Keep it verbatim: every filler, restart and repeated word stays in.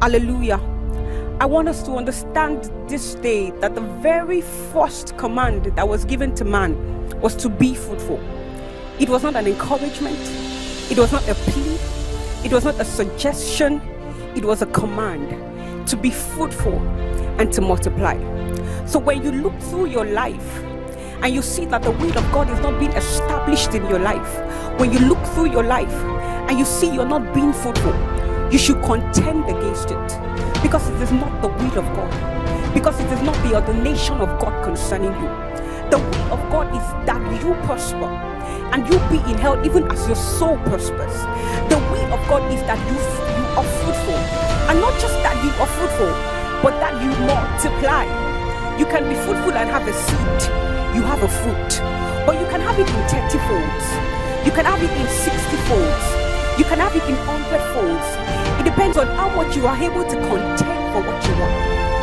Hallelujah. I want us to understand this day that the very first command that was given to man was to be fruitful. It was not an encouragement. It was not a plea. It was not a suggestion. It was a command to be fruitful and to multiply. So when you look through your life and you see that the will of God is not being established in your life, when you look through your life and you see you're not being fruitful, you should contend against it, because it is not the will of God, because it is not the ordination of God concerning you. The will of God is that you prosper and you be in health even as your soul prospers. The will of God is that you, you are fruitful, and not just that you are fruitful, but that you multiply. You can be fruitful and have a seed, you have a fruit, but you can have it in thirty folds, you can have it in sixty folds. You can have it in hundred folds. It depends on how much you are able to contend for what you want.